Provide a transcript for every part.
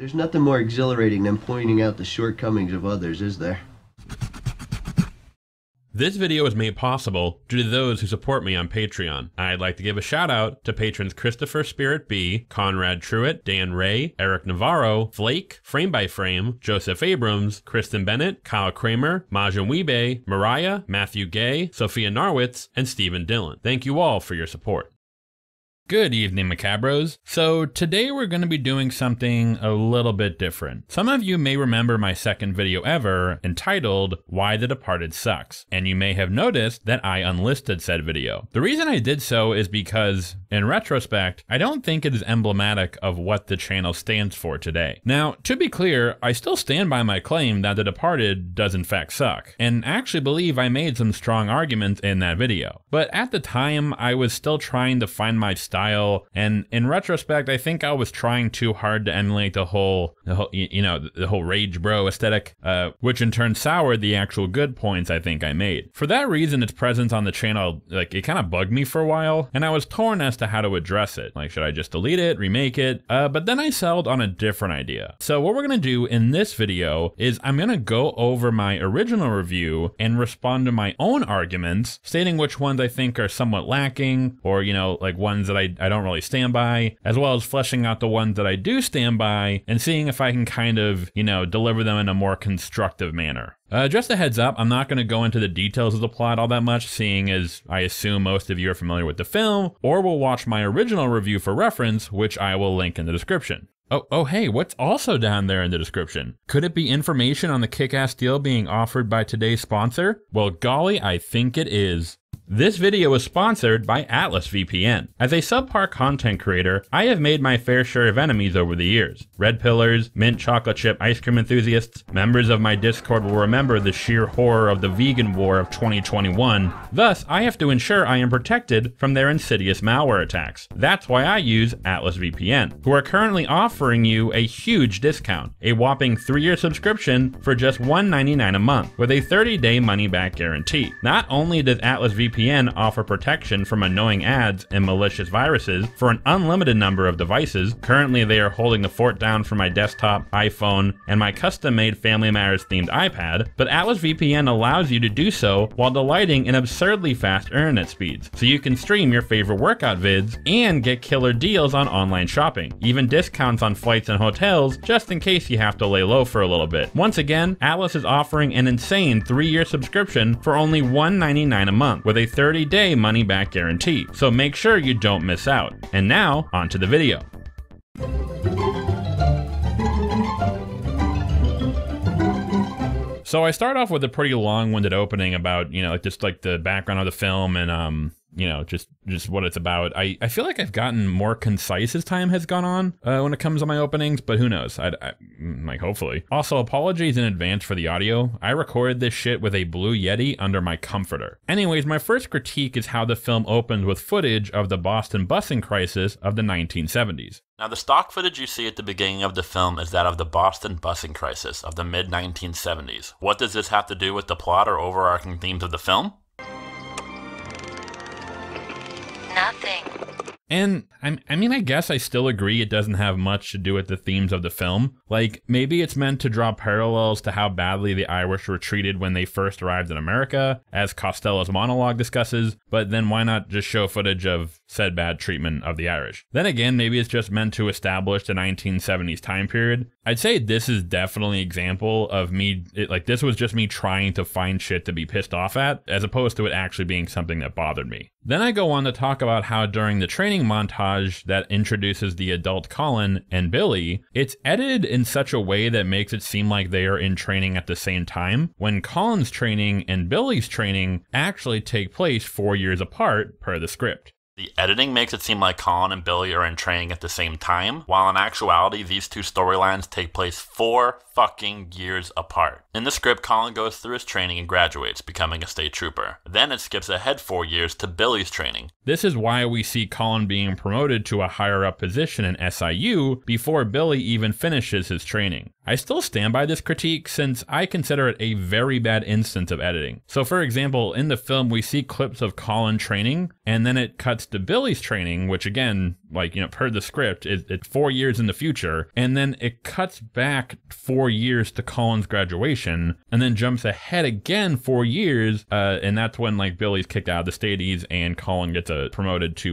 There's nothing more exhilarating than pointing out the shortcomings of others, is there? This video is made possible due to those who support me on Patreon. I'd like to give a shout out to patrons Christopher Spirit B, Conrad Truitt, Dan Ray, Eric Navarro, Flake, Frame by Frame, Joseph Abrams, Kristen Bennett, Kyle Kramer, Majan Webe, Mariah, Matthew Gay, Sophia Narwitz, and Stephen Dillon. Thank you all for your support. Good evening, Macabros. So today we're going to be doing something a little bit different. Some of you may remember my second video ever entitled Why the Departed Sucks, and you may have noticed that I unlisted said video. The reason I did so is because, in retrospect, I don't think it is emblematic of what the channel stands for today. Now, to be clear, I still stand by my claim that The Departed does in fact suck, and actually believe I made some strong arguments in that video. But at the time, I was still trying to find my style. And in retrospect, I think I was trying too hard to emulate the whole rage bro aesthetic, which in turn soured the actual good points I think I made. For that reason, its presence on the channel, like, it kind of bugged me for a while, and I was torn as to how to address it. Like, should I just delete it, remake it? But then I settled on a different idea. So what we're gonna do in this video is I'm gonna go over my original review and respond to my own arguments, stating which ones I think are somewhat lacking, or, you know, like ones that I don't really stand by, as well as fleshing out the ones that I do stand by and seeing if I can kind of, you know, deliver them in a more constructive manner. Just a heads up, I'm not going to go into the details of the plot all that much, seeing as I assume most of you are familiar with the film or will watch my original review for reference, which I will link in the description. Oh, hey, what's also down there in the description? Could it be information on the kick-ass deal being offered by today's sponsor? Well, golly, I think it is. This video is sponsored by Atlas VPN. As a subpar content creator, I have made my fair share of enemies over the years. Red pillars, mint chocolate chip ice cream enthusiasts, members of my Discord will remember the sheer horror of the vegan war of 2021. Thus, I have to ensure I am protected from their insidious malware attacks. That's why I use Atlas VPN, who are currently offering you a huge discount, a whopping 3-year subscription for just $1.99 a month, with a 30-day money-back guarantee. Not only does Atlas VPN offer protection from annoying ads and malicious viruses for an unlimited number of devices. Currently, they are holding the fort down for my desktop, iPhone, and my custom-made Family Matters themed iPad, but Atlas VPN allows you to do so while delighting in absurdly fast internet speeds, so you can stream your favorite workout vids and get killer deals on online shopping, even discounts on flights and hotels just in case you have to lay low for a little bit. Once again, Atlas is offering an insane 3-year subscription for only $1.99 a month, with a 30-day money-back guarantee, so make sure you don't miss out. And now, onto the video. So I start off with a pretty long-winded opening about, you know, like just like the background of the film and, you know, just what it's about. I feel like I've gotten more concise as time has gone on when it comes to my openings, but who knows? I like, hopefully. Also, apologies in advance for the audio. I recorded this shit with a Blue Yeti under my comforter. Anyways, my first critique is how the film opens with footage of the Boston busing crisis of the 1970s. Now, the stock footage you see at the beginning of the film is that of the Boston busing crisis of the mid-1970s. What does this have to do with the plot or overarching themes of the film? Nothing. And I mean, I guess I still agree it doesn't have much to do with the themes of the film. Like, maybe it's meant to draw parallels to how badly the Irish were treated when they first arrived in America, as Costello's monologue discusses, but then why not just show footage of said bad treatment of the Irish? Then again, maybe it's just meant to establish the 1970s time period. I'd say this is definitely an example of me, this was just me trying to find shit to be pissed off at, as opposed to it actually being something that bothered me. Then I go on to talk about how during the training montage that introduces the adult Colin and Billy, it's edited in such a way that makes it seem like they are in training at the same time, when Colin's training and Billy's training actually take place 4 years apart per the script. The editing makes it seem like Colin and Billy are in training at the same time, while in actuality, these two storylines take place 4 fucking years apart. In the script, Colin goes through his training and graduates, becoming a state trooper. Then it skips ahead 4 years to Billy's training. This is why we see Colin being promoted to a higher-up position in SIU before Billy even finishes his training. I still stand by this critique since I consider it a very bad instance of editing. So for example, in the film, we see clips of Colin training, and then it cuts to Billy's training, which again, like, you know, per the script, it's 4 years in the future. And then it cuts back 4 years to Colin's graduation and then jumps ahead again 4 years. And that's when, like, Billy's kicked out of the States and Colin gets promoted to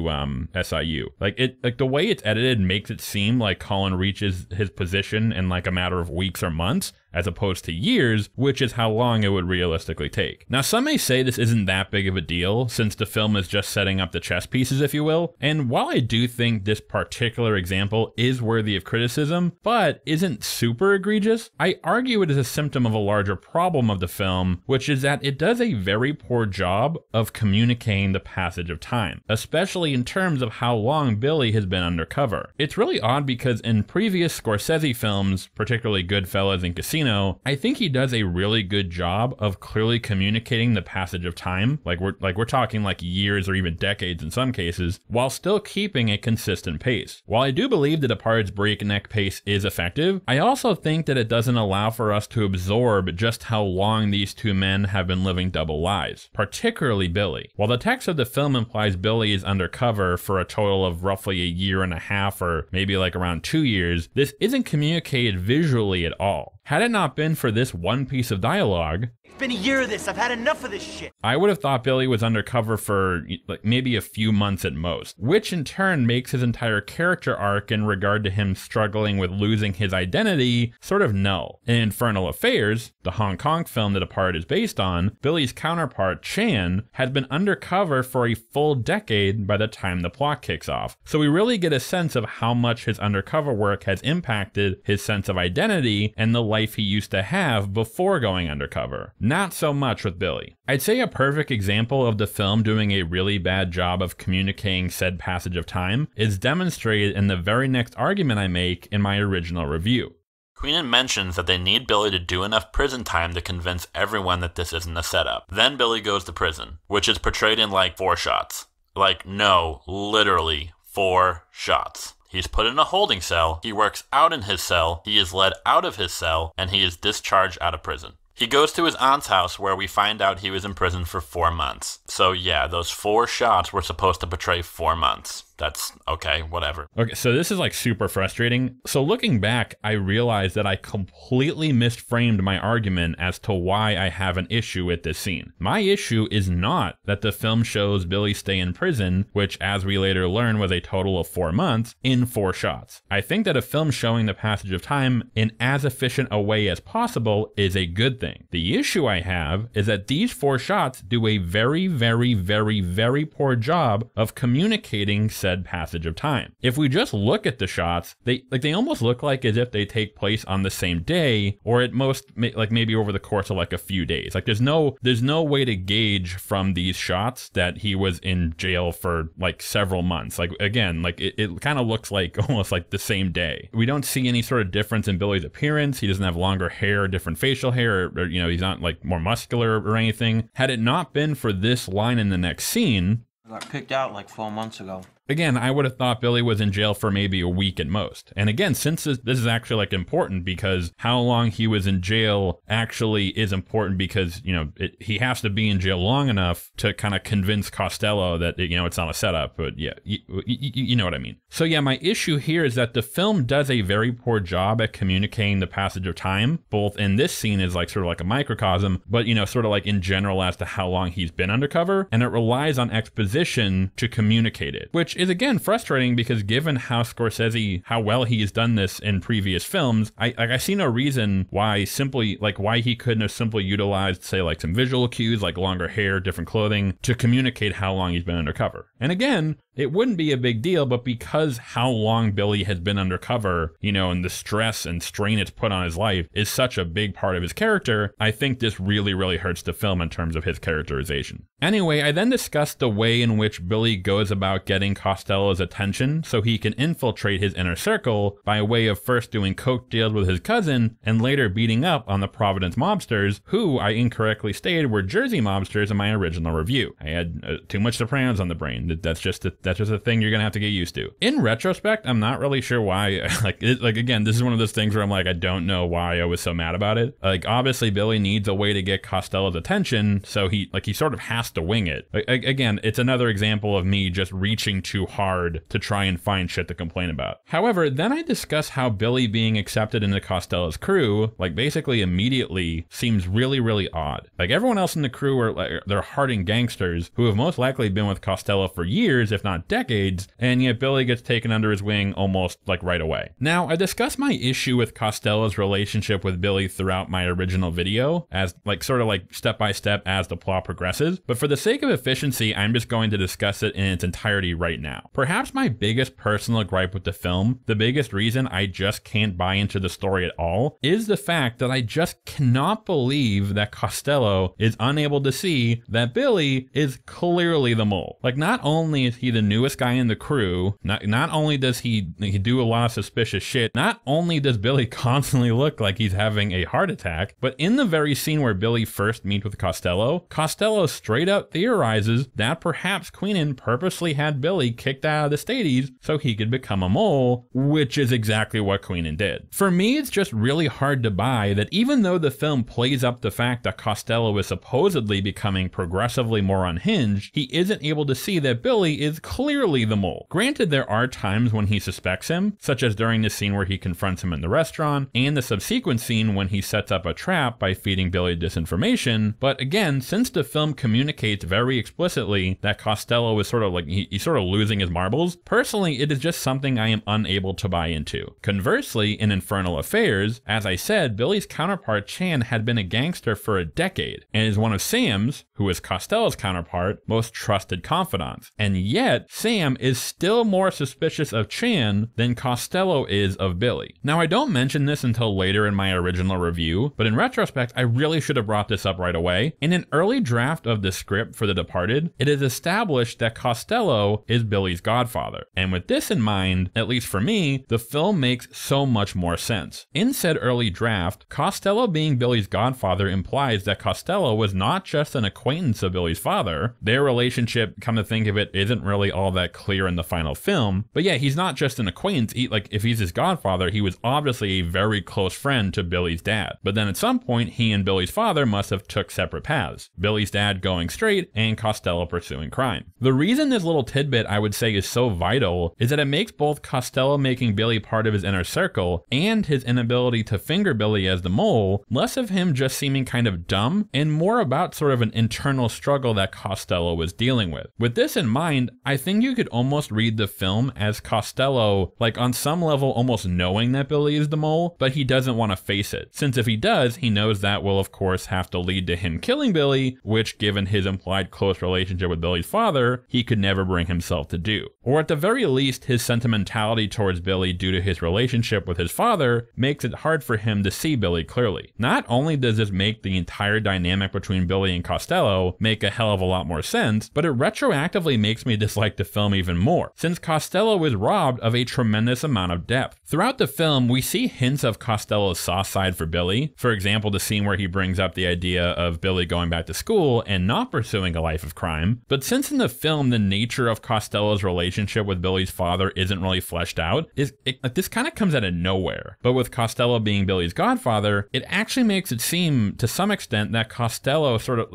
SIU. Like the way it's edited makes it seem like Colin reaches his position in like a matter of weeks or months, as opposed to years, which is how long it would realistically take. Now, some may say this isn't that big of a deal, since the film is just setting up the chess pieces, if you will. And while I do think this particular example is worthy of criticism, but isn't super egregious, I argue it is a symptom of a larger problem of the film, which is that it does a very poor job of communicating the passage of time, especially in terms of how long Billy has been undercover. It's really odd because in previous Scorsese films, particularly Goodfellas and Casino, I think he does a really good job of clearly communicating the passage of time, like we're talking like years or even decades in some cases, while still keeping a consistent pace. While I do believe The Departed's breakneck pace is effective, I also think that it doesn't allow for us to absorb just how long these two men have been living double lives, particularly Billy. While the text of the film implies Billy is undercover for a total of roughly a year and a half, or maybe like around 2 years, this isn't communicated visually at all. Had it not been for this one piece of dialogue, "It's been a year of this, I've had enough of this shit," I would have thought Billy was undercover for like maybe a few months at most, which in turn makes his entire character arc in regard to him struggling with losing his identity sort of null. In Infernal Affairs, the Hong Kong film The Departed is based on, Billy's counterpart, Chan, had been undercover for a full decade by the time the plot kicks off. So we really get a sense of how much his undercover work has impacted his sense of identity and the life he used to have before going undercover. Not so much with Billy. I'd say a perfect example of the film doing a really bad job of communicating said passage of time is demonstrated in the very next argument I make in my original review. Queenan mentions that they need Billy to do enough prison time to convince everyone that this isn't a setup. Then Billy goes to prison, which is portrayed in like 4 shots. Like, no, literally 4 shots. He's put in a holding cell, he works out in his cell, he is led out of his cell, and he is discharged out of prison. He goes to his aunt's house where we find out he was in prison for 4 months. So yeah, those 4 shots were supposed to portray 4 months. That's okay, whatever. Okay, so this is like super frustrating. So looking back, I realized that I completely misframed my argument as to why I have an issue with this scene. My issue is not that the film shows Billy stay in prison, which as we later learn was a total of 4 months, in 4 shots. I think that a film showing the passage of time in as efficient a way as possible is a good thing. The issue I have is that these 4 shots do a very, very, very, very poor job of communicating passage of time. If we just look at the shots, they almost look like as if they take place on the same day, or at most like maybe over the course of like a few days. Like there's no way to gauge from these shots that he was in jail for like several months. Like again, like it kind of looks like almost like the same day. We don't see any sort of difference in Billy's appearance. He doesn't have longer hair, different facial hair, or you know, he's not like more muscular or anything. Had it not been for this line in the next scene, "I got kicked out like 4 months ago." Again, I would have thought Billy was in jail for maybe a week at most. And again, since this is actually like important because how long he was in jail actually is important because, you know, he has to be in jail long enough to kind of convince Costello that, you know, it's not a setup. But yeah, you know what I mean. So yeah, my issue here is that the film does a very poor job at communicating the passage of time, both in this scene is like sort of like a microcosm, but, you know, sort of like in general as to how long he's been undercover. And it relies on exposition to communicate it, which is again frustrating because given how Scorsese, how well he has done this in previous films, I see no reason why why he couldn't have simply utilized, say, like some visual cues, like longer hair, different clothing, to communicate how long he's been undercover. And again, it wouldn't be a big deal, but because how long Billy has been undercover, you know, and the stress and strain it's put on his life is such a big part of his character, I think this really, really hurts the film in terms of his characterization. Anyway, I then discussed the way in which Billy goes about getting Costello's attention so he can infiltrate his inner circle by way of first doing coke deals with his cousin and later beating up on the Providence mobsters, who I incorrectly stated were Jersey mobsters in my original review. I had too much Sopranos on the brain. That's just the That's just a thing you're gonna have to get used to. In retrospect, I'm not really sure why. Like again, this is one of those things where I'm like, I don't know why I was so mad about it. Like, obviously, Billy needs a way to get Costello's attention, so he sort of has to wing it. Like, again, it's another example of me just reaching too hard to try and find shit to complain about. However, then I discuss how Billy being accepted into Costello's crew, like basically immediately, seems really, really odd. Like, everyone else in the crew are like, they're hardened gangsters who have most likely been with Costello for years, if not decades, and yet Billy gets taken under his wing almost like right away. Now, I discussed my issue with Costello's relationship with Billy throughout my original video, as like sort of like step by step as the plot progresses, but for the sake of efficiency, I'm just going to discuss it in its entirety right now. Perhaps my biggest personal gripe with the film, the biggest reason I just can't buy into the story at all, is the fact that I just cannot believe that Costello is unable to see that Billy is clearly the mole. Like, not only is he the newest guy in the crew, not only does he do a lot of suspicious shit, not only does Billy constantly look like he's having a heart attack, but in the very scene where Billy first meets with Costello, Costello straight up theorizes that perhaps Queenan purposely had Billy kicked out of the Stades so he could become a mole, which is exactly what Queenan did. For me, it's just really hard to buy that even though the film plays up the fact that Costello is supposedly becoming progressively more unhinged, he isn't able to see that Billy is clearly the mole. Granted, there are times when he suspects him, such as during the scene where he confronts him in the restaurant, and the subsequent scene when he sets up a trap by feeding Billy disinformation, but again, since the film communicates very explicitly that Costello is sort of like, he's sort of losing his marbles, personally, it is just something I am unable to buy into. Conversely, in Infernal Affairs, as I said, Billy's counterpart Chan had been a gangster for a decade, and is one of Sam's, who is Costello's counterpart, most trusted confidants, and yet Sam is still more suspicious of Chan than Costello is of Billy. Now, I don't mention this until later in my original review, but in retrospect, I really should have brought this up right away. In an early draft of the script for The Departed, it is established that Costello is Billy's godfather, and with this in mind, at least for me, the film makes so much more sense. In said early draft, Costello being Billy's godfather implies that Costello was not just an acquaintance of Billy's father. Their relationship, come to think of it, isn't really all that clear in the final film, but yeah, he's not just an acquaintance. Like, if he's his godfather, he was obviously a very close friend to Billy's dad, but then at some point, he and Billy's father must have took separate paths, Billy's dad going straight and Costello pursuing crime. The reason this little tidbit I would say is so vital is that it makes both Costello making Billy part of his inner circle and his inability to finger Billy as the mole less of him just seeming kind of dumb and more about sort of an internal struggle that Costello was dealing with. With this in mind, I think you could almost read the film as Costello, like on some level, almost knowing that Billy is the mole, but he doesn't want to face it, since if he does, he knows that will of course have to lead to him killing Billy, which given his implied close relationship with Billy's father, he could never bring himself to do. Or at the very least, his sentimentality towards Billy due to his relationship with his father makes it hard for him to see Billy clearly. Not only does this make the entire dynamic between Billy and Costello make a hell of a lot more sense, but it retroactively makes me dislike the film even more, since Costello is robbed of a tremendous amount of depth. Throughout the film, we see hints of Costello's soft side for Billy. For example, the scene where he brings up the idea of Billy going back to school and not pursuing a life of crime. But since in the film, the nature of Costello's relationship with Billy's father isn't really fleshed out, this kind of comes out of nowhere. But with Costello being Billy's godfather, it actually makes it seem to some extent that Costello sort of,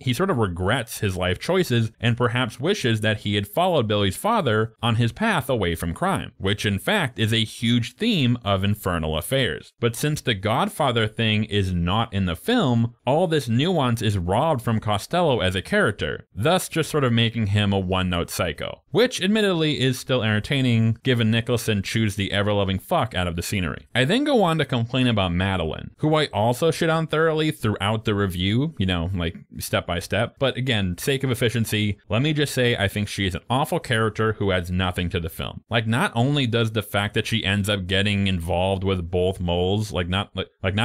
he sort of regrets his life choices and perhaps wishes that he had followed Billy's father on his path away from crime, which in fact is a huge theme of Infernal Affairs. But since the godfather thing is not in the film, all this nuance is robbed from Costello as a character, thus just sort of making him a one-note psycho, which admittedly is still entertaining given Nicholson chews the ever-loving fuck out of the scenery. I then go on to complain about Madeline, who I also shit on thoroughly throughout the review, like step by step, but again, sake of efficiency, let me just say I think she is an awful character who adds nothing to the film. Like, not only does the fact that she ends up getting involved with both moles, not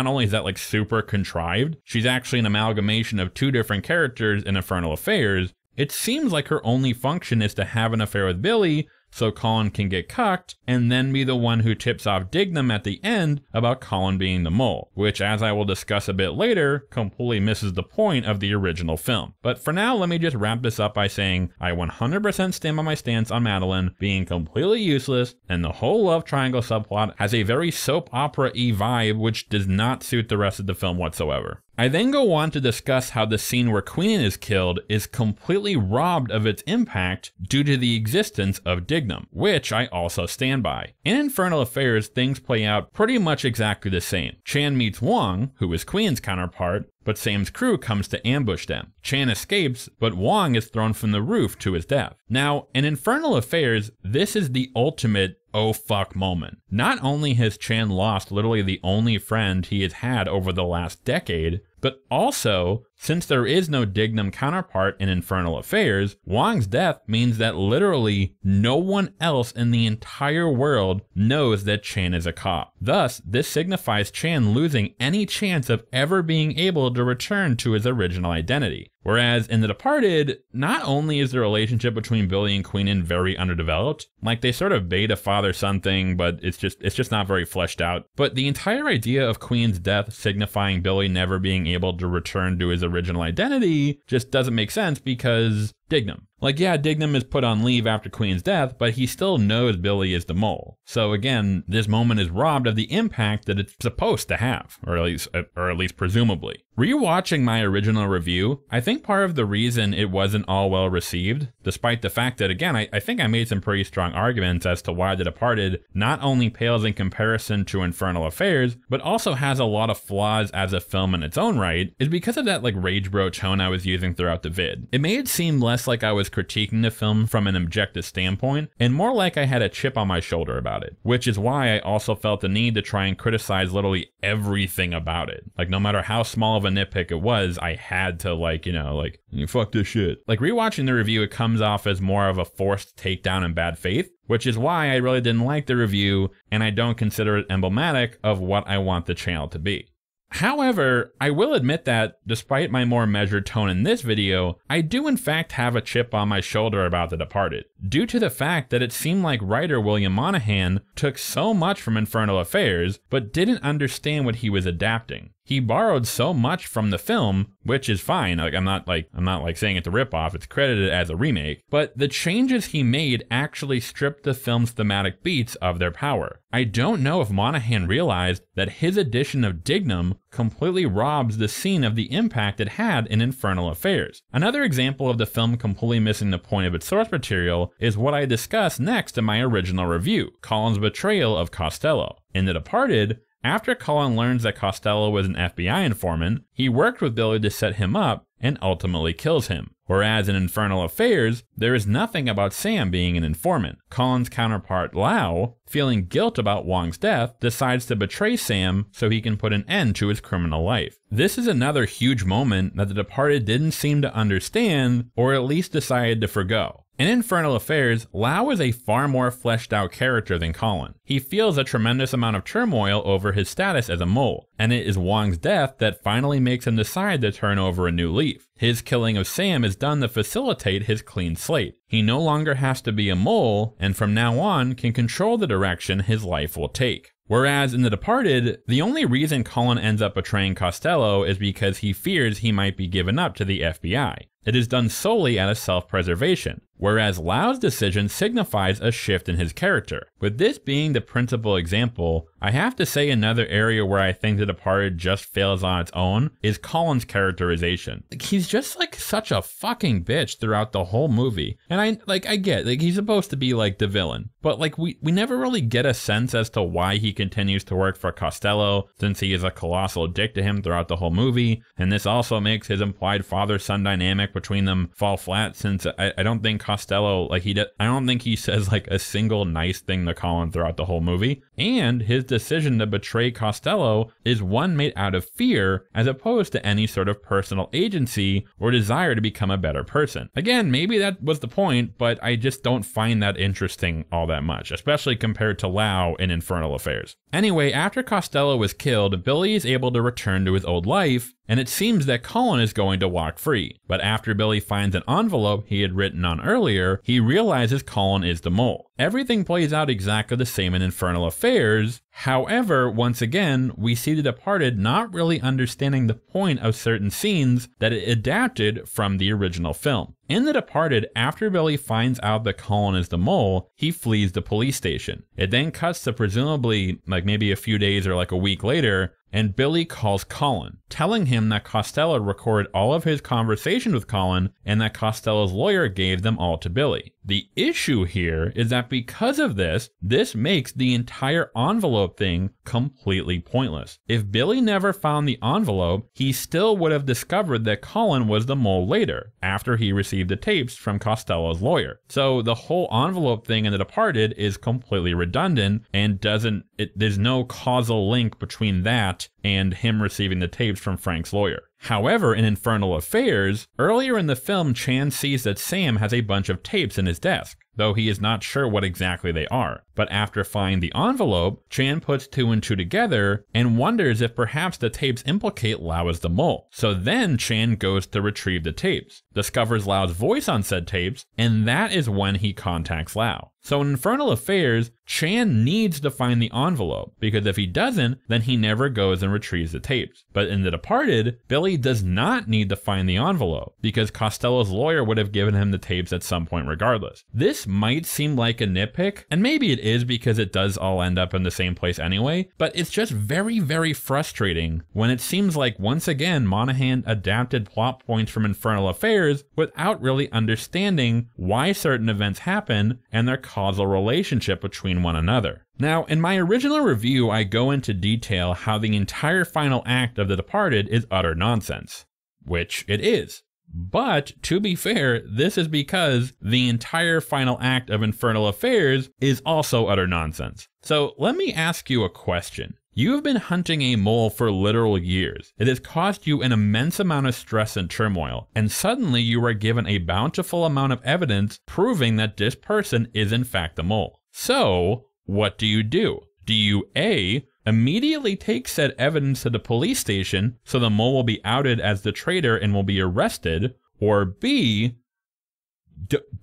only is that like super contrived, she's actually an amalgamation of two different characters in Infernal Affairs. It seems like her only function is to have an affair with Billy, so Colin can get cucked and then be the one who tips off Dignam at the end about Colin being the mole, which, as I will discuss a bit later, completely misses the point of the original film. But for now, let me just wrap this up by saying I 100% stand by my stance on Madeline being completely useless, and the whole love triangle subplot has a very soap opera-y vibe which does not suit the rest of the film whatsoever. I then go on to discuss how the scene where Queenan is killed is completely robbed of its impact due to the existence of Dignam, which I also stand by. In Infernal Affairs, things play out pretty much exactly the same. Chan meets Wong, who is Queenan's counterpart, but Sam's crew comes to ambush them. Chan escapes, but Wong is thrown from the roof to his death. Now, in Infernal Affairs, this is the ultimate oh fuck moment. Not only has Chan lost literally the only friend he has had over the last decade, but also, since there is no Dignam counterpart in Infernal Affairs, Wong's death means that literally no one else in the entire world knows that Chan is a cop. Thus, this signifies Chan losing any chance of ever being able to return to his original identity. Whereas in The Departed, not only is the relationship between Billy and Queenan very underdeveloped, like they sort of bait a father-son thing, but it's just not very fleshed out, but the entire idea of Queenan's death signifying Billy never being able to return to his original identity just doesn't make sense because Dignam. Like, yeah, Dignam is put on leave after Queenan's death, but he still knows Billy is the mole. So again, this moment is robbed of the impact that it's supposed to have, or at least presumably. Rewatching my original review, I think part of the reason it wasn't all well received, despite the fact that, again, I think I made some pretty strong arguments as to why The Departed not only pales in comparison to Infernal Affairs, but also has a lot of flaws as a film in its own right, is because of that, like, rage bro tone I was using throughout the vid. It made it seem less like I was critiquing the film from an objective standpoint, and more like I had a chip on my shoulder about it, which is why I also felt the need to try and criticize literally everything about it. Like, no matter how small of a nitpick it was, I had to, like, you know, like, fuck this shit. Like, rewatching the review, it comes off as more of a forced takedown in bad faith, which is why I really didn't like the review, and I don't consider it emblematic of what I want the channel to be. However, I will admit that, despite my more measured tone in this video, I do in fact have a chip on my shoulder about The Departed, due to the fact that it seemed like writer William Monahan took so much from Infernal Affairs, but didn't understand what he was adapting. He borrowed so much from the film, which is fine. Like, I'm not saying it's a ripoff. It's credited as a remake, but the changes he made actually stripped the film's thematic beats of their power. I don't know if Monahan realized that his addition of Dignam completely robs the scene of the impact it had in Infernal Affairs. Another example of the film completely missing the point of its source material is what I discussed next in my original review, Colin's betrayal of Costello. In The Departed, after Colin learns that Costello was an FBI informant, he worked with Billy to set him up and ultimately kills him. Whereas in Infernal Affairs, there is nothing about Sam being an informant. Colin's counterpart, Lau, feeling guilt about Wong's death, decides to betray Sam so he can put an end to his criminal life. This is another huge moment that The Departed didn't seem to understand, or at least decided to forgo. In Infernal Affairs, Lau is a far more fleshed out character than Colin. He feels a tremendous amount of turmoil over his status as a mole, and it is Wong's death that finally makes him decide to turn over a new leaf. His killing of Sam is done to facilitate his clean slate. He no longer has to be a mole, and from now on can control the direction his life will take. Whereas in The Departed, the only reason Colin ends up betraying Costello is because he fears he might be given up to the FBI. It is done solely out of self-preservation, whereas Lau's decision signifies a shift in his character. With this being the principal example, I have to say another area where I think The Departed just fails on its own is Colin's characterization. Like, he's just like such a fucking bitch throughout the whole movie. And I get, like, he's supposed to be like the villain, but like we never really get a sense as to why he continues to work for Costello, since he is a colossal dick to him throughout the whole movie. And this also makes his implied father-son dynamic between them fall flat, since I don't think Costello, like, I don't think he says like a single nice thing to Colin throughout the whole movie. And his decision to betray Costello is one made out of fear as opposed to any sort of personal agency or desire to become a better person. Again, maybe that was the point, but I just don't find that interesting all that much, especially compared to Lau in Infernal Affairs. Anyway, after Costello was killed, Billy is able to return to his old life, and it seems that Colin is going to walk free. But after Billy finds an envelope he had written on earlier, he realizes Colin is the mole. Everything plays out exactly the same in Infernal Affairs. However, once again, we see The Departed not really understanding the point of certain scenes that it adapted from the original film. In The Departed, after Billy finds out that Colin is the mole, he flees the police station. It then cuts to presumably like maybe a few days or like a week later, and Billy calls Colin, telling him that Costello recorded all of his conversations with Colin and that Costello's lawyer gave them all to Billy. The issue here is that because of this, this makes the entire envelope thing completely pointless. If Billy never found the envelope, he still would have discovered that Colin was the mole later, after he received the tapes from Costello's lawyer. So the whole envelope thing in The Departed is completely redundant and there's no causal link between that and him receiving the tapes from Frank's lawyer. However, in Infernal Affairs, earlier in the film, Chan sees that Sam has a bunch of tapes in his desk, though he is not sure what exactly they are. But after finding the envelope, Chan puts two and two together and wonders if perhaps the tapes implicate Lau as the mole. So then Chan goes to retrieve the tapes, discovers Lau's voice on said tapes, and that is when he contacts Lau. So in Infernal Affairs, Chan needs to find the envelope, because if he doesn't, then he never goes and retrieves the tapes. But in The Departed, Billy does not need to find the envelope, because Costello's lawyer would have given him the tapes at some point regardless. This might seem like a nitpick, and maybe it is because it does all end up in the same place anyway, but it's just very, very frustrating when it seems like once again Monahan adapted plot points from Infernal Affairs without really understanding why certain events happen and their causal relationship between one another. Now, in my original review, I go into detail how the entire final act of The Departed is utter nonsense, which it is. But, to be fair, this is because the entire final act of Infernal Affairs is also utter nonsense. So, let me ask you a question. You have been hunting a mole for literal years. It has caused you an immense amount of stress and turmoil, and suddenly you are given a bountiful amount of evidence proving that this person is in fact the mole. So, what do you do? Do you A, immediately take said evidence to the police station so the mole will be outed as the traitor and will be arrested, or B,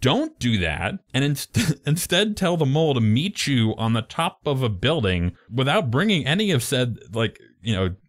don't do that, and instead tell the mole to meet you on the top of a building without bringing any of said,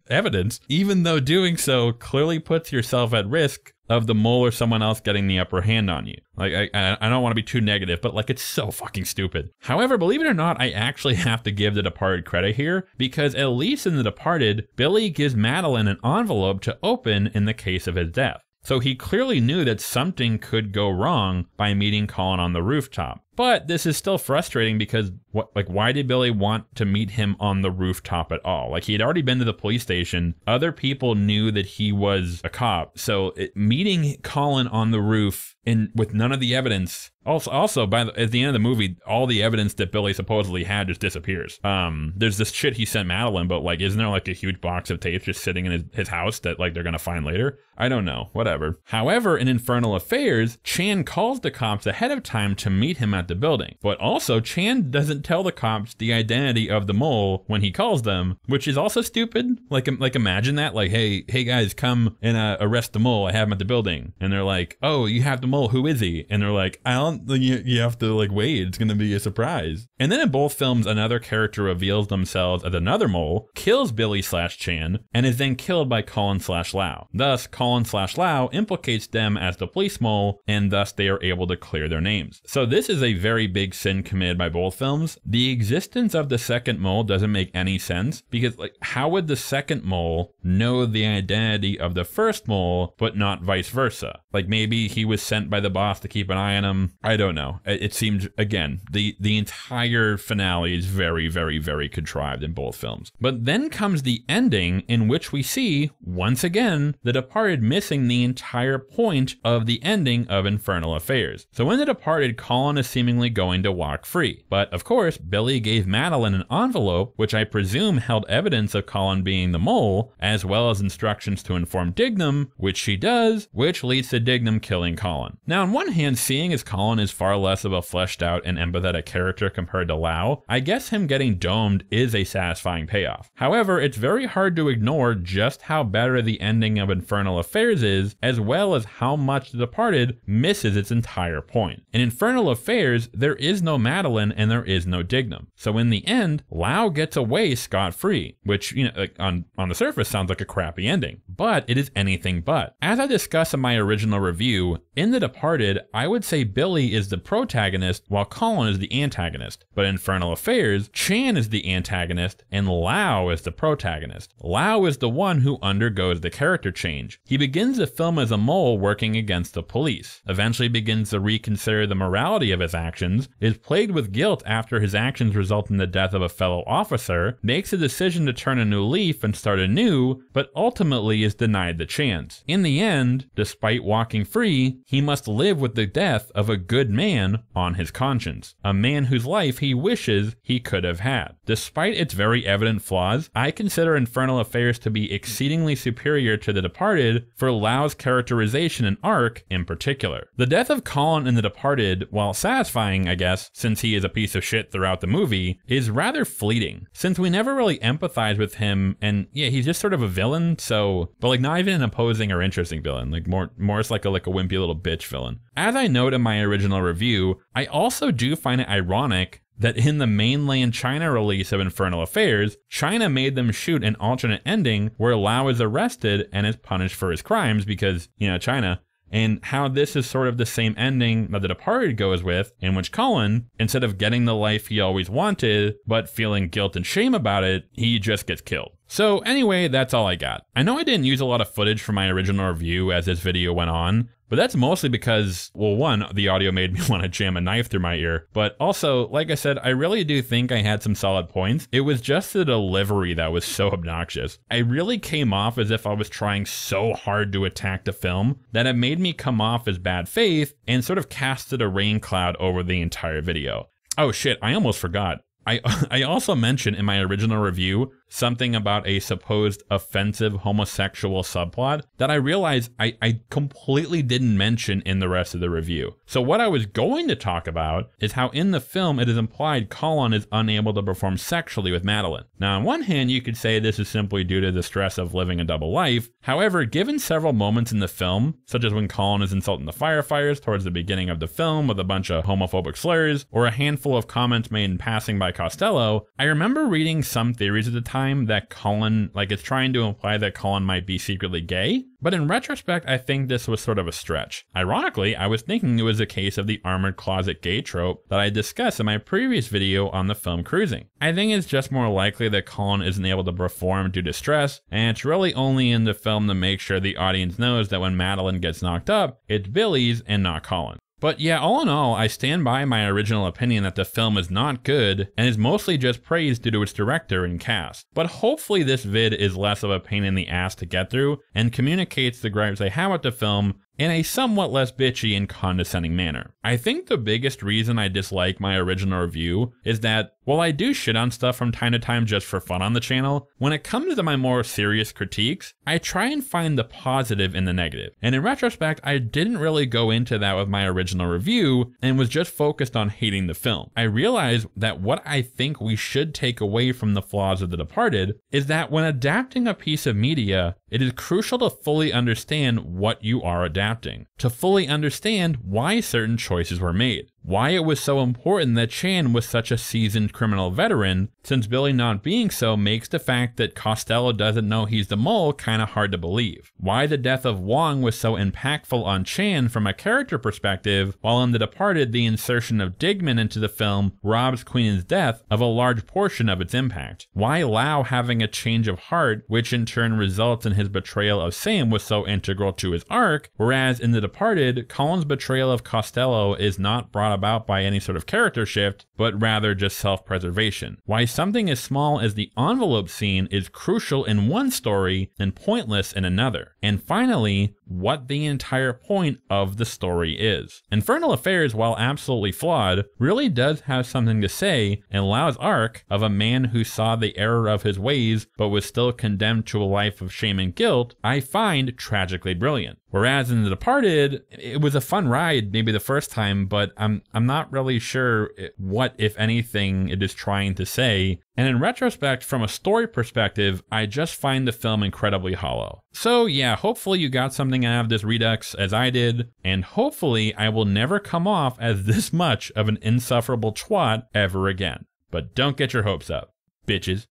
evidence, even though doing so clearly puts yourself at risk of the mole or someone else getting the upper hand on you. I don't want to be too negative, but it's so fucking stupid. However, believe it or not, I actually have to give The Departed credit here, because at least in The Departed, Billy gives Madeline an envelope to open in the case of his death. So he clearly knew that something could go wrong by meeting Colin on the rooftop. But this is still frustrating because why did Billy want to meet him on the rooftop at all? He had already been to the police station. Other people knew that he was a cop. So meeting Colin on the roof and with none of the evidence. Also at the end of the movie, all the evidence that Billy supposedly had just disappears. There's this shit he sent Madeline, but isn't there a huge box of tapes just sitting in his house that they're gonna find later? I don't know, whatever. However, in Infernal Affairs, Chan calls the cops ahead of time to meet him at the building. But also, Chan doesn't tell the cops the identity of the mole when he calls them, which is also stupid. Imagine that, hey guys, come and arrest the mole. I have him at the building. And they're like, oh, you have the mole. Who is he? And they're like, you have to wait. It's going to be a surprise. And then in both films, another character reveals themselves as another mole, kills Billy/Chan, and is then killed by Colin/Lau. Thus, Colin/Lau implicates them as the police mole, and thus they are able to clear their names. So this is a very big sin committed by both films. The existence of the second mole doesn't make any sense because how would the second mole know the identity of the first mole but not vice versa? Maybe he was sent by the boss to keep an eye on him. I don't know. It seems, again, the entire finale is very, very, very contrived in both films. But then comes the ending in which we see, once again, The Departed missing the entire point of the ending of Infernal Affairs. So in The Departed, Colin is seemingly going to walk free. But of course, Billy gave Madeline an envelope, which I presume held evidence of Colin being the mole, as well as instructions to inform Dignam, which she does, which leads to Dignam killing Colin. Now, on one hand, seeing as Colin is far less of a fleshed out and empathetic character compared to Lau, I guess him getting domed is a satisfying payoff. However, it's very hard to ignore just how better the ending of Infernal Affairs is, as well as how much The Departed misses its entire point. In Infernal Affairs, years, there is no Madeline and there is no Dignam. So in the end, Lau gets away scot-free, which, you know, like on the surface sounds like a crappy ending, but it is anything but. As I discussed in my original review, in The Departed, I would say Billy is the protagonist while Colin is the antagonist. But in Infernal Affairs, Chan is the antagonist and Lau is the protagonist. Lau is the one who undergoes the character change. He begins the film as a mole working against the police, eventually begins to reconsider the morality of his actions, is plagued with guilt after his actions result in the death of a fellow officer, makes a decision to turn a new leaf and start anew, but ultimately is denied the chance. In the end, despite walking free, he must live with the death of a good man on his conscience, a man whose life he wishes he could have had. Despite its very evident flaws, I consider Infernal Affairs to be exceedingly superior to The Departed for Lau's characterization and arc in particular. The death of Colin in The Departed, while satisfying, I guess, since he is a piece of shit throughout the movie, is rather fleeting, since we never really empathize with him, and yeah, he's just sort of a villain, so, but like not even an opposing or interesting villain, like more it's like a wimpy little bitch villain. As I note in my original review, I also do find it ironic that in the mainland China release of Infernal Affairs, China made them shoot an alternate ending where Lau is arrested and is punished for his crimes because, you know, China, and how this is sort of the same ending that The Departed goes with, in which Colin, instead of getting the life he always wanted, but feeling guilt and shame about it, he just gets killed. So anyway, that's all I got. I know I didn't use a lot of footage from my original review as this video went on, but that's mostly because, well, one, the audio made me want to jam a knife through my ear, but also, like I said, I really do think I had some solid points. It was just the delivery that was so obnoxious. I really came off as if I was trying so hard to attack the film that it made me come off as bad faith and sort of casted a rain cloud over the entire video. Oh shit, I almost forgot. I also mentioned in my original review something about a supposed offensive homosexual subplot that I realized I completely didn't mention in the rest of the review. So what I was going to talk about is how in the film it is implied Colin is unable to perform sexually with Madeline. Now on one hand you could say this is simply due to the stress of living a double life, however given several moments in the film, such as when Colin is insulting the firefighters towards the beginning of the film with a bunch of homophobic slurs, or a handful of comments made in passing by Costello, I remember reading some theories at the time that Colin, like it's trying to imply that Colin might be secretly gay, but in retrospect I think this was sort of a stretch. Ironically, I was thinking it was a case of the armored closet gay trope that I discussed in my previous video on the film Cruising. I think it's just more likely that Colin isn't able to perform due to stress, and it's really only in the film to make sure the audience knows that when Madeline gets knocked up, it's Billy's and not Colin. But yeah, all in all, I stand by my original opinion that the film is not good and is mostly just praised due to its director and cast. But hopefully this vid is less of a pain in the ass to get through and communicates the gripes I have with the film in a somewhat less bitchy and condescending manner. I think the biggest reason I dislike my original review is that, while I do shit on stuff from time to time just for fun on the channel, when it comes to my more serious critiques, I try and find the positive in the negative. And in retrospect, I didn't really go into that with my original review and was just focused on hating the film. I realized that what I think we should take away from the flaws of The Departed is that when adapting a piece of media, it is crucial to fully understand what you are adapting, to fully understand why certain choices were made, why it was so important that Chan was such a seasoned criminal veteran, since Billy not being so makes the fact that Costello doesn't know he's the mole kinda hard to believe, why the death of Wong was so impactful on Chan from a character perspective, while in The Departed the insertion of Digman into the film robs Queenan's death of a large portion of its impact, why Lau having a change of heart which in turn results in his betrayal of Sam was so integral to his arc, whereas in The Departed, Colin's betrayal of Costello is not brought about by any sort of character shift, but rather just self-preservation. Why something as small as the envelope scene is crucial in one story and pointless in another. And finally, what the entire point of the story is. Infernal Affairs, while absolutely flawed, really does have something to say in Lau's arc of a man who saw the error of his ways but was still condemned to a life of shame and guilt, I find tragically brilliant. Whereas in The Departed, it was a fun ride maybe the first time, but I'm not really sure what, if anything, it is trying to say, and in retrospect, from a story perspective, I just find the film incredibly hollow. So yeah, hopefully you got something out of this Redux as I did, and hopefully I will never come off as this much of an insufferable twat ever again. But don't get your hopes up, bitches.